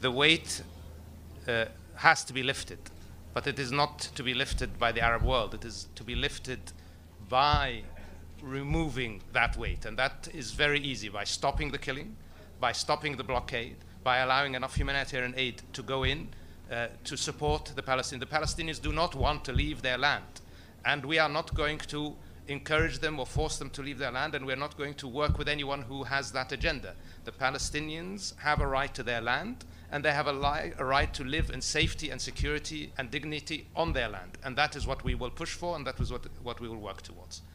the weight has to be lifted, but it is not to be lifted by the Arab world. It is to be lifted by removing that weight, and that is very easy, by stopping the killing, by stopping the blockade, by allowing enough humanitarian aid to go in to support the Palestinians. The Palestinians do not want to leave their land, and we are not going to encourage them or force them to leave their land, and we're not going to work with anyone who has that agenda. The Palestinians have a right to their land, and they have a right to live in safety and security and dignity on their land, and that is what we will push for, and that is what we will work towards.